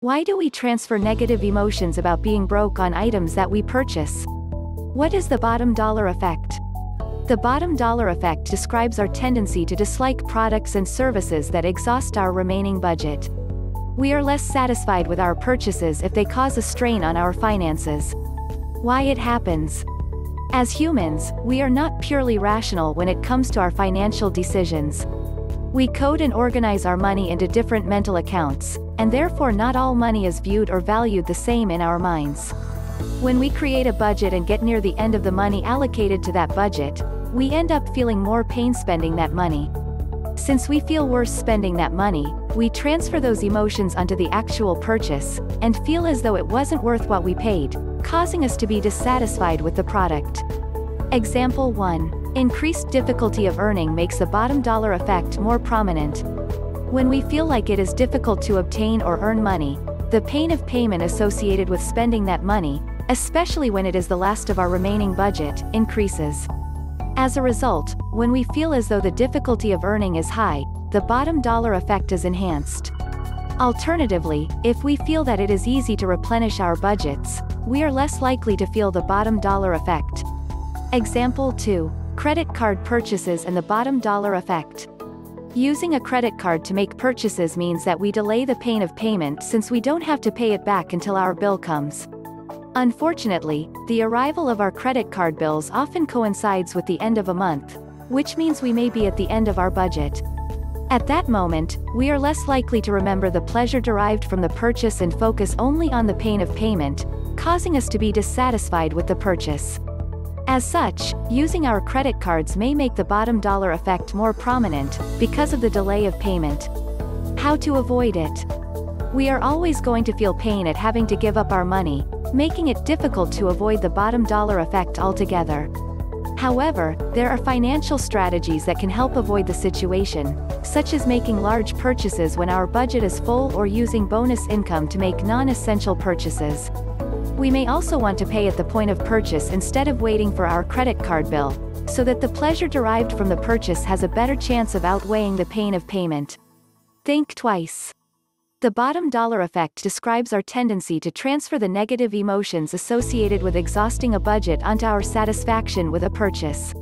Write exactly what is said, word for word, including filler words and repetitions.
Why do we transfer negative emotions about being broke on items that we purchase? What is the bottom dollar effect? The bottom dollar effect describes our tendency to dislike products and services that exhaust our remaining budget. We are less satisfied with our purchases if they cause a strain on our finances. Why it happens? As humans, we are not purely rational when it comes to our financial decisions. We code and organize our money into different mental accounts, and therefore not all money is viewed or valued the same in our minds. When we create a budget and get near the end of the money allocated to that budget, we end up feeling more pain spending that money. Since we feel worse spending that money, we transfer those emotions onto the actual purchase, and feel as though it wasn't worth what we paid, causing us to be dissatisfied with the product. Example one. Increased difficulty of earning makes the bottom dollar effect more prominent. When we feel like it is difficult to obtain or earn money, the pain of payment associated with spending that money, especially when it is the last of our remaining budget, increases. As a result, when we feel as though the difficulty of earning is high, the bottom dollar effect is enhanced. Alternatively, if we feel that it is easy to replenish our budgets, we are less likely to feel the bottom dollar effect. Example two. Credit card purchases and the bottom dollar effect. Using a credit card to make purchases means that we delay the pain of payment since we don't have to pay it back until our bill comes. Unfortunately, the arrival of our credit card bills often coincides with the end of a month, which means we may be at the end of our budget. At that moment, we are less likely to remember the pleasure derived from the purchase and focus only on the pain of payment, causing us to be dissatisfied with the purchase. As such, using our credit cards may make the bottom dollar effect more prominent, because of the delay of payment. How to avoid it? We are always going to feel pain at having to give up our money, making it difficult to avoid the bottom dollar effect altogether. However, there are financial strategies that can help avoid the situation, such as making large purchases when our budget is full or using bonus income to make non-essential purchases. We may also want to pay at the point of purchase instead of waiting for our credit card bill, so that the pleasure derived from the purchase has a better chance of outweighing the pain of payment. Think twice. The bottom dollar effect describes our tendency to transfer the negative emotions associated with exhausting a budget onto our satisfaction with a purchase.